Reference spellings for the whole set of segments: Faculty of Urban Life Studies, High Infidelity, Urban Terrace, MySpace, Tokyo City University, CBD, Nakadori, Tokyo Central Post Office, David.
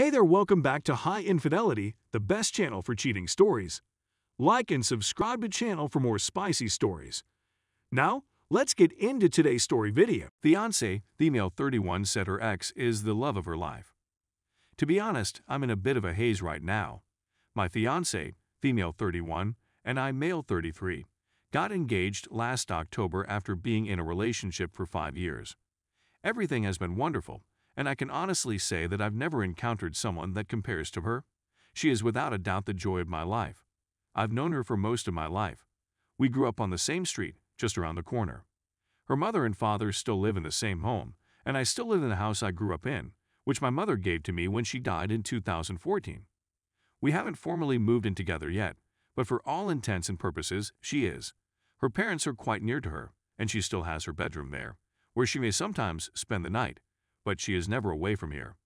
Hey there, welcome back to High Infidelity, the best channel for cheating stories. Like and subscribe to the channel for more spicy stories. Now, let's get into today's story video. Fiancé, female 31, said her ex is the love of her life. To be honest, I'm in a bit of a haze right now. My fiancé, female 31, and I, male 33, got engaged last October after being in a relationship for 5 years. Everything has been wonderful, and I can honestly say that I've never encountered someone that compares to her. She is without a doubt the joy of my life. I've known her for most of my life. We grew up on the same street, just around the corner. Her mother and father still live in the same home, and I still live in the house I grew up in, which my mother gave to me when she died in 2014. We haven't formally moved in together yet, but for all intents and purposes, she is. Her parents are quite near to her, and she still has her bedroom there, where she may sometimes spend the night, but she is never away from here.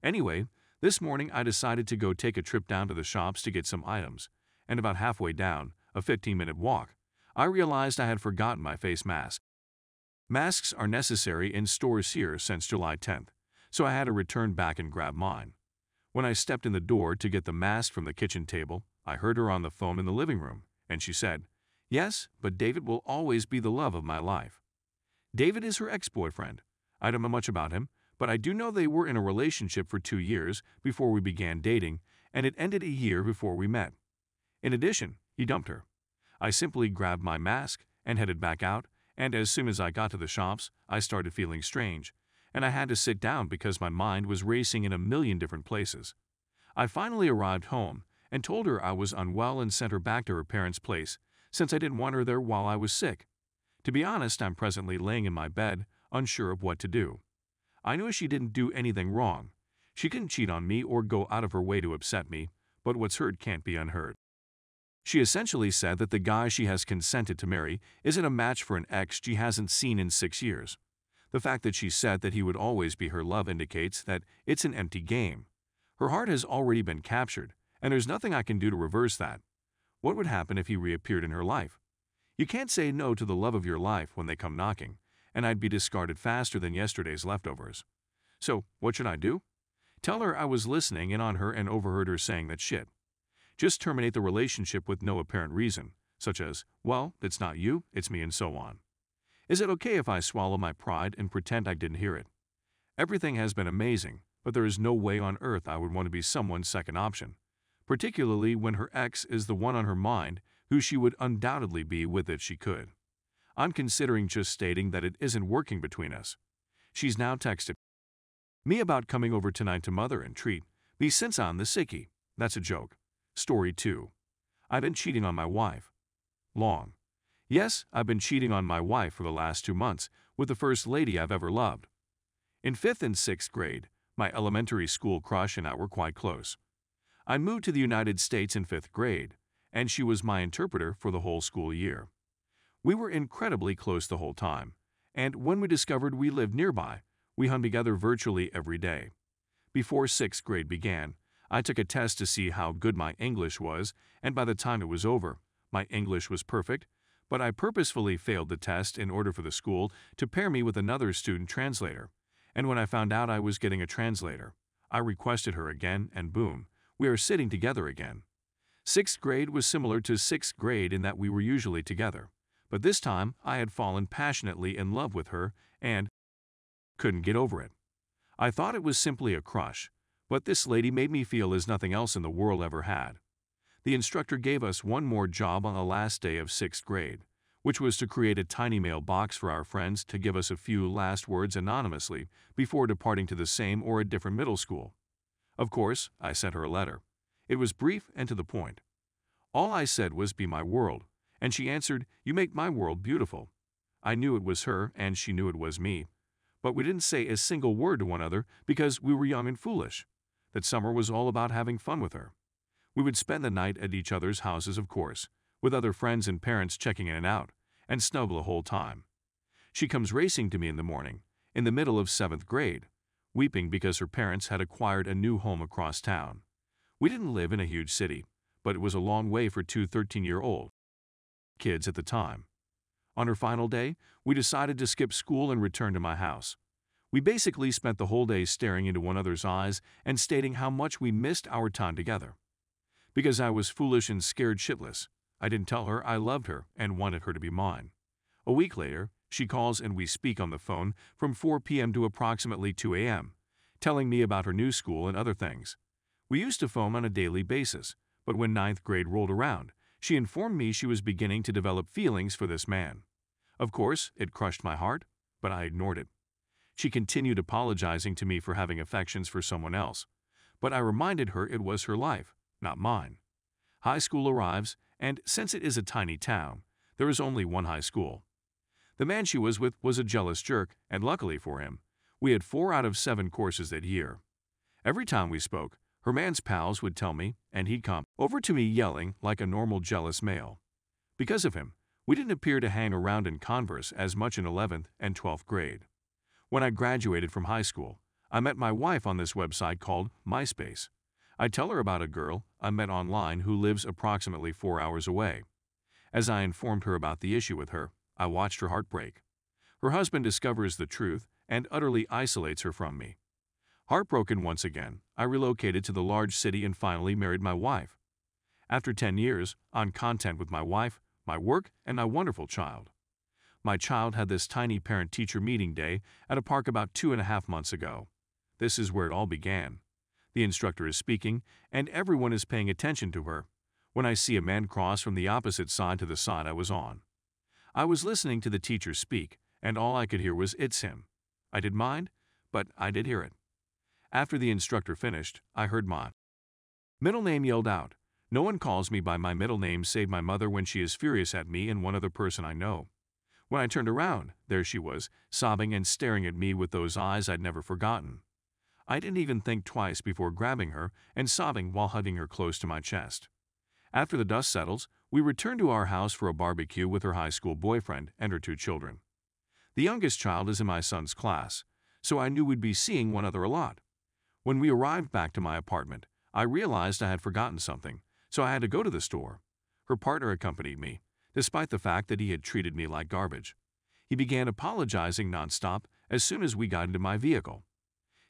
Anyway, this morning I decided to go take a trip down to the shops to get some items, and about halfway down, a 15-minute walk, I realized I had forgotten my face mask. Masks are necessary in stores here since July 10th, so I had to return back and grab mine. When I stepped in the door to get the mask from the kitchen table, I heard her on the phone in the living room, and she said, "Yes, but David will always be the love of my life." David is her ex-boyfriend. I don't know much about him, but I do know they were in a relationship for 2 years before we began dating, and it ended a year before we met. In addition, he dumped her. I simply grabbed my mask and headed back out, and as soon as I got to the shops, I started feeling strange, and I had to sit down because my mind was racing in a million different places. I finally arrived home and told her I was unwell and sent her back to her parents' place, since I didn't want her there while I was sick. To be honest, I'm presently laying in my bed, unsure of what to do. I knew she didn't do anything wrong. She couldn't cheat on me or go out of her way to upset me, but what's heard can't be unheard. She essentially said that the guy she has consented to marry isn't a match for an ex she hasn't seen in 6 years. The fact that she said that he would always be her love indicates that it's an empty game. Her heart has already been captured, and there's nothing I can do to reverse that. What would happen if he reappeared in her life? You can't say no to the love of your life when they come knocking, and I'd be discarded faster than yesterday's leftovers. So, what should I do? Tell her I was listening in on her and overheard her saying that shit. Just terminate the relationship with no apparent reason, such as, well, it's not you, it's me, and so on. Is it okay if I swallow my pride and pretend I didn't hear it? Everything has been amazing, but there is no way on earth I would want to be someone's second option, particularly when her ex is the one on her mind who she would undoubtedly be with if she could. I'm considering just stating that it isn't working between us. She's now texted me about coming over tonight to mother and treat me since I'm the sickie. That's a joke. Story 2. I've been cheating on my wife. Long. Yes, I've been cheating on my wife for the last 2 months with the first lady I've ever loved. In 5th and 6th grade, my elementary school crush and I were quite close. I moved to the United States in 5th grade, and she was my interpreter for the whole school year. We were incredibly close the whole time, and when we discovered we lived nearby, we hung together virtually every day. Before 6th grade began, I took a test to see how good my English was, and by the time it was over, my English was perfect, but I purposefully failed the test in order for the school to pair me with another student translator, and when I found out I was getting a translator, I requested her again, and boom, we are sitting together again. 6th grade was similar to 6th grade in that we were usually together. But this time, I had fallen passionately in love with her and couldn't get over it. I thought it was simply a crush, but this lady made me feel as nothing else in the world ever had. The instructor gave us one more job on the last day of 6th grade, which was to create a tiny mailbox for our friends to give us a few last words anonymously before departing to the same or a different middle school. Of course, I sent her a letter. It was brief and to the point. All I said was, "Be my world," and she answered, "You make my world beautiful." I knew it was her, and she knew it was me. But we didn't say a single word to one another because we were young and foolish. That summer was all about having fun with her. We would spend the night at each other's houses, of course, with other friends and parents checking in and out, and snuggle the whole time. She comes racing to me in the morning, in the middle of 7th grade, weeping because her parents had acquired a new home across town. We didn't live in a huge city, but it was a long way for two 13-year-old kids at the time. On her final day, we decided to skip school and return to my house. We basically spent the whole day staring into one another's eyes and stating how much we missed our time together. Because I was foolish and scared shitless, I didn't tell her I loved her and wanted her to be mine. A week later, she calls and we speak on the phone from 4 p.m. to approximately 2 a.m., telling me about her new school and other things. We used to phone on a daily basis, but when 9th grade rolled around, she informed me she was beginning to develop feelings for this man. Of course, it crushed my heart, but I ignored it. She continued apologizing to me for having affections for someone else, but I reminded her it was her life, not mine. High school arrives, and since it is a tiny town, there is only one high school. The man she was with was a jealous jerk, and luckily for him, we had 4 out of 7 courses that year. Every time we spoke, her man's pals would tell me, and he'd come over to me yelling like a normal jealous male. Because of him, we didn't appear to hang around and converse as much in 11th and 12th grade. When I graduated from high school, I met my wife on this website called MySpace. I tell her about a girl I met online who lives approximately 4 hours away. As I informed her about the issue with her, I watched her heartbreak. Her husband discovers the truth and utterly isolates her from me. Heartbroken once again, I relocated to the large city and finally married my wife. After 10 years, I'm content with my wife, my work, and my wonderful child. My child had this tiny parent-teacher meeting day at a park about 2.5 months ago. This is where it all began. The instructor is speaking, and everyone is paying attention to her, when I see a man cross from the opposite side to the side I was on. I was listening to the teacher speak, and all I could hear was, "It's him." I didn't mind, but I did hear it. After the instructor finished, I heard my middle name yelled out. No one calls me by my middle name save my mother when she is furious at me and one other person I know. When I turned around, there she was, sobbing and staring at me with those eyes I'd never forgotten. I didn't even think twice before grabbing her and sobbing while hugging her close to my chest. After the dust settles, we returned to our house for a barbecue with her high school boyfriend and her 2 children. The youngest child is in my son's class, so I knew we'd be seeing one another a lot. When we arrived back to my apartment, I realized I had forgotten something, so I had to go to the store. Her partner accompanied me, despite the fact that he had treated me like garbage. He began apologizing nonstop as soon as we got into my vehicle.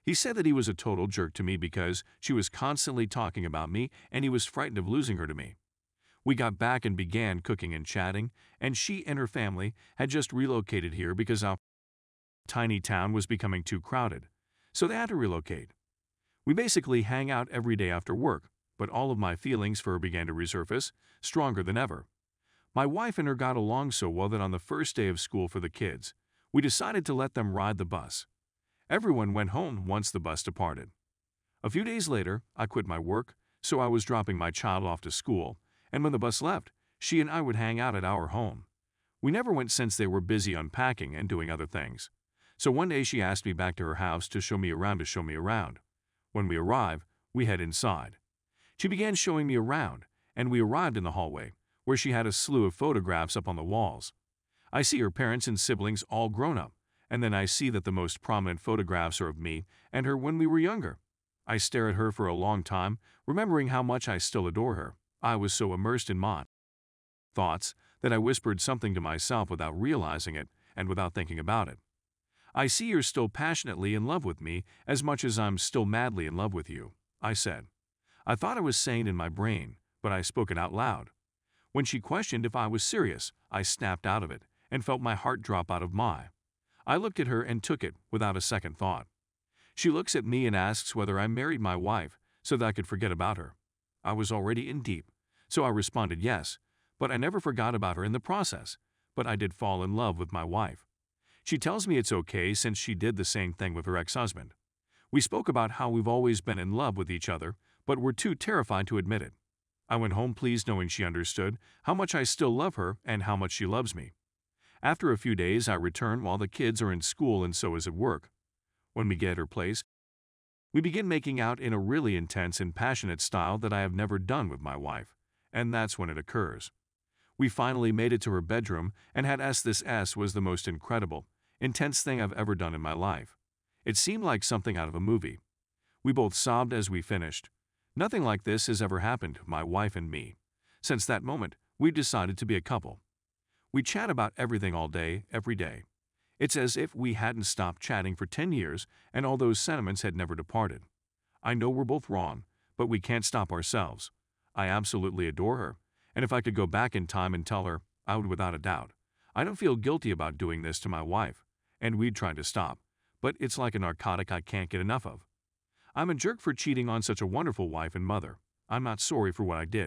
He said that he was a total jerk to me because she was constantly talking about me and he was frightened of losing her to me. We got back and began cooking and chatting, and she and her family had just relocated here because our tiny town was becoming too crowded, so they had to relocate. We basically hang out every day after work, but all of my feelings for her began to resurface, stronger than ever. My wife and her got along so well that on the first day of school for the kids, we decided to let them ride the bus. Everyone went home once the bus departed. A few days later, I quit my work, so I was dropping my child off to school, and when the bus left, she and I would hang out at our home. We never went since they were busy unpacking and doing other things. So one day she asked me back to her house to show me around. When we arrived, we head inside. She began showing me around, and we arrived in the hallway, where she had a slew of photographs up on the walls. I see her parents and siblings all grown up, and then I see that the most prominent photographs are of me and her when we were younger. I stare at her for a long time, remembering how much I still adore her. I was so immersed in my thoughts that I whispered something to myself without realizing it and without thinking about it. "I see you're still passionately in love with me as much as I'm still madly in love with you," I said. I thought I was saying it in my brain, but I spoke it out loud. When she questioned if I was serious, I snapped out of it and felt my heart drop out of mine. I looked at her and took it without a second thought. She looks at me and asks whether I married my wife so that I could forget about her. I was already in deep, so I responded yes, but I never forgot about her in the process, but I did fall in love with my wife. She tells me it's okay since she did the same thing with her ex-husband. We spoke about how we've always been in love with each other, but were too terrified to admit it. I went home pleased knowing she understood how much I still love her and how much she loves me. After a few days, I return while the kids are in school and so is at work. When we get at her place, we begin making out in a really intense and passionate style that I have never done with my wife, and that's when it occurs. We finally made it to her bedroom and had this was the most incredible, intense thing I've ever done in my life. It seemed like something out of a movie. We both sobbed as we finished. Nothing like this has ever happened to my wife and me. Since that moment, we've decided to be a couple. We chat about everything all day, every day. It's as if we hadn't stopped chatting for 10 years and all those sentiments had never departed. I know we're both wrong, but we can't stop ourselves. I absolutely adore her, and if I could go back in time and tell her, I would without a doubt. I don't feel guilty about doing this to my wife, and we'd try to stop, but it's like a narcotic I can't get enough of. I'm a jerk for cheating on such a wonderful wife and mother. I'm not sorry for what I did.